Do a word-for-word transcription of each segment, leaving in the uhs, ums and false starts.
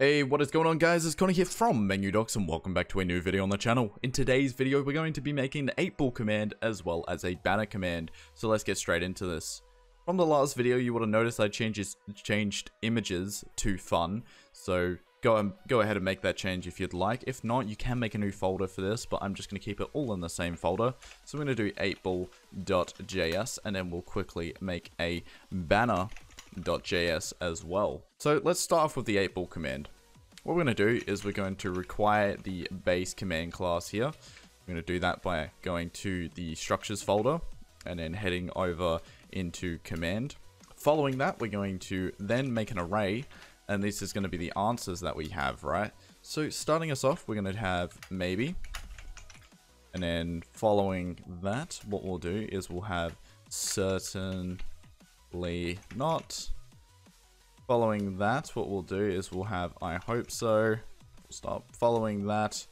Hey, what is going on guys? It's Connie here from Menu Docs and welcome back to a new video on the channel. In today's video, we're going to be making the eight ball command as well as a banner command. So let's get straight into this. From the last video, you would have noticed I changes, changed images to fun. So go, and, go ahead and make that change if you'd like. If not, you can make a new folder for this, but I'm just going to keep it all in the same folder. So I'm going to do eight ball dot J S and then we'll quickly make a banner dot J S as well. So let's start off with the eight ball command. What we're going to do is we're going to require the base command class here. We're going to do that by going to the structures folder and then heading over into command. Following that, we're going to then make an array, and this is going to be the answers that we have, right? So starting us off, we're going to have maybe, and then following that, what we'll do is we'll have certain not. Following that, what we'll do is we'll have I hope so. Stop. Following that,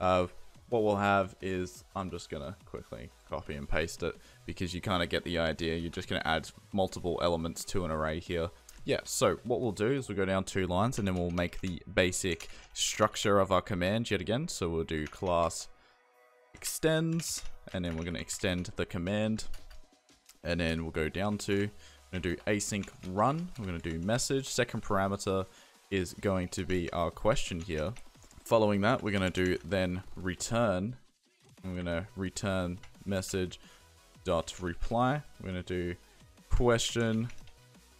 uh, what we'll have is, I'm just gonna quickly copy and paste it because you kind of get the idea. You're just gonna add multiple elements to an array here. Yeah, so what we'll do is we'll go down two lines and then we'll make the basic structure of our command yet again. So we'll do class extends, and then we're gonna extend the command, and then we'll go down to, I'm going to do async run, we're going to do message, second parameter is going to be our question here. Following that, we're going to do then return, I'm going to return message dot reply, we're going to do question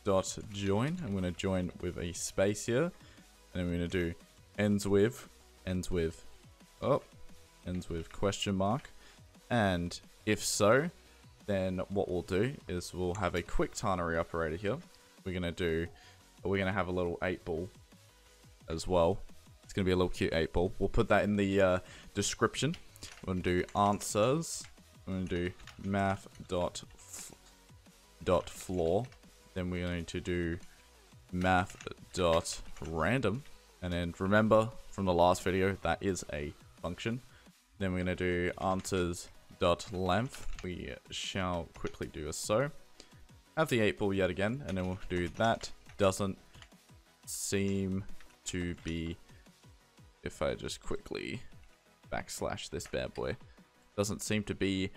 dot join, I'm going to join with a space here, and I'm going to do ends with, ends with, oh, ends with question mark, and if so, then what we'll do is we'll have a quick ternary operator here. We're gonna do, we're gonna have a little eight ball as well. It's gonna be a little cute eight ball. We'll put that in the uh, description. We're gonna do answers. We're gonna do math dot dot floor. Then we're going to do math dot random. And then remember from the last video that is a function. Then we're gonna do answers dot length. We shall quickly do a so. Have the eight ball yet again, and then we'll do that doesn't seem to be. If I just quickly backslash this bad boy, doesn't seem to be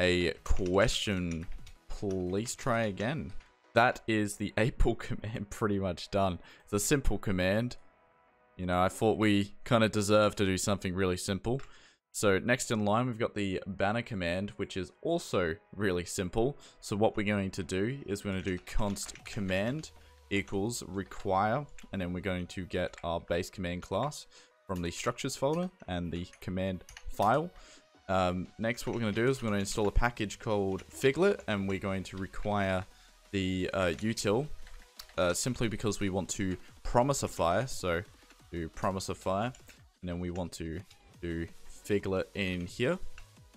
a question. Please try again. That is the eight ball command pretty much done. It's a simple command. You know, I thought we kind of deserved to do something really simple. So next in line, we've got the banner command, which is also really simple. So what we're going to do is we're going to do const command equals require, and then we're going to get our base command class from the structures folder and the command file. Um, next, what we're going to do is we're going to install a package called Figlet, and we're going to require the uh, util uh, simply because we want to promisify. So do promisify, and then we want to do Figlet in here.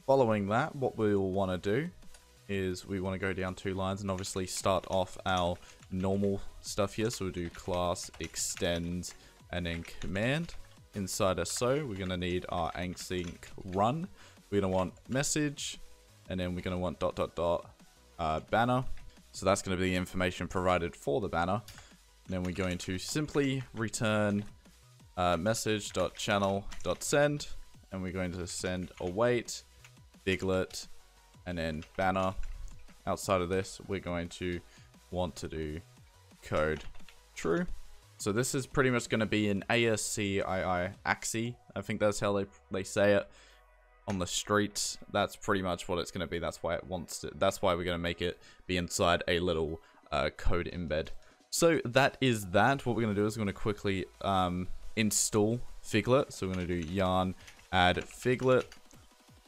Following that, what we will want to do is we want to go down two lines and obviously start off our normal stuff here. So we'll do class extends and then command. Inside a so, we're going to need our async run. We're going to want message, and then we're going to want dot dot dot uh, banner. So that's going to be the information provided for the banner. And then we're going to simply return uh, message dot channel dot send. And we're going to send await, Figlet, and then banner. Outside of this, we're going to want to do code true. So this is pretty much going to be an ASCII A S C I I, I think that's how they, they say it on the streets. That's pretty much what it's going to be. That's why it wants to, that's why we're going to make it be inside a little uh, code embed. So that is that. What we're going to do is we're going to quickly um, install Figlet. So we're going to do yarn add Figlet,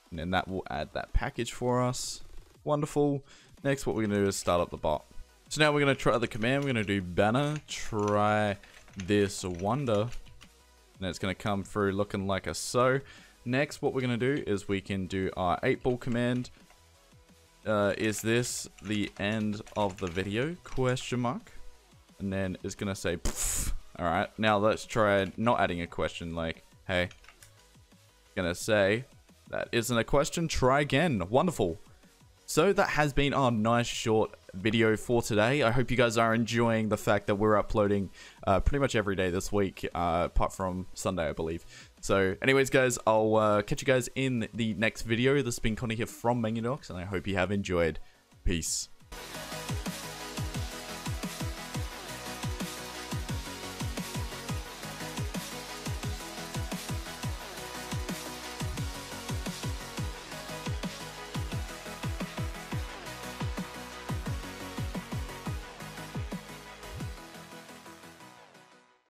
and then that will add that package for us. Wonderful. Next, what we're going to do is start up the bot. So now we're going to try the command. We're going to do banner, try this wonder, and it's going to come through looking like a so. Next, what we're going to do is we can do our eight ball command. Uh, is this the end of the video? Question mark. And then it's going to say, poof. All right, now let's try not adding a question like, hey, gonna say that isn't a question, try again. Wonderful. So that has been our nice short video for today. I hope you guys are enjoying the fact that we're uploading uh, pretty much every day this week, uh, apart from Sunday, I believe. So anyways, guys, I'll uh, catch you guys in the next video. This has been Connie here from Menu Docs, and I hope you have enjoyed. Peace.